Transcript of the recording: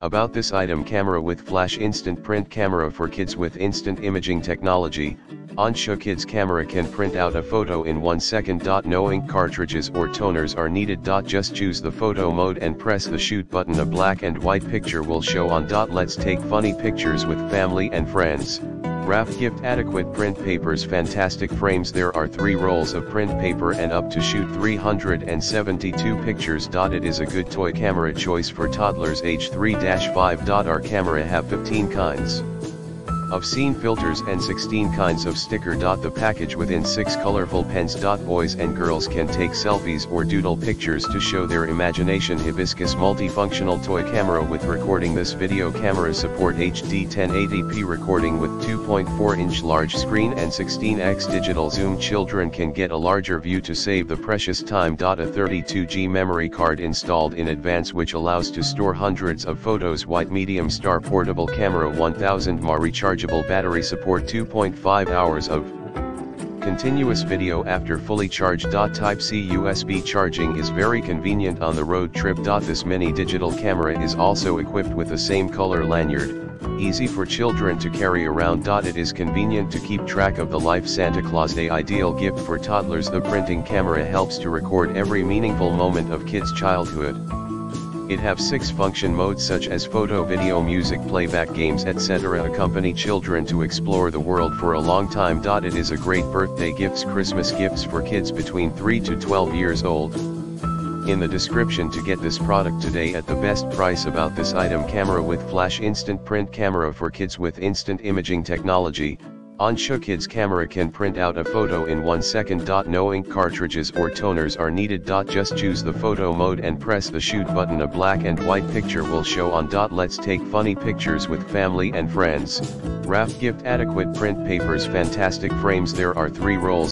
About this item: camera with flash instant print. Camera for kids with instant imaging technology. Anchioo kids camera can print out a photo in 1 second. No ink cartridges or toners are needed. Just choose the photo mode and press the shoot button. A black and white picture will show on. Let's take funny pictures with family and friends. Wrap gift. Adequate print papers. Fantastic frames. There are 3 rolls of print paper and up to shoot 372 pictures. It is a good toy camera choice for toddlers age 3-5. Our camera have 15 kinds of scene filters and 16 kinds of sticker. The package within 6 colorful pens. Boys and girls can take selfies or doodle pictures to show their imagination. Hibiscus multifunctional toy camera with recording. This video camera support HD 1080p recording with 2.4-inch large screen and 16x digital zoom. Children can get a larger view to save the precious time. A 32GB memory card installed in advance, which allows to store hundreds of photos. White medium star portable camera 1000mAh recharge. Battery support 2.5 hours of continuous video after fully charged. Type-C USB charging is very convenient on the road trip. This mini digital camera is also equipped with the same color lanyard, easy for children to carry around. It is convenient to keep track of the life. Santa Claus Day ideal gift for toddlers. The printing camera helps to record every meaningful moment of kids' childhood. It have 6 function modes such as photo, video, music, playback, games, etc. Accompany children to explore the world for a long time. It is a great birthday gifts, Christmas gifts for kids between 3 to 12 years old. In the description to get this product today at the best price. About this item: camera with flash instant print. Camera for kids with instant imaging technology. Anchioo kids camera can print out a photo in 1 second. No ink cartridges or toners are needed. Just choose the photo mode and press the shoot button. A black and white picture will show on. Let's take funny pictures with family and friends. Wrap gift. Adequate print papers. Fantastic frames. There are 3 rolls.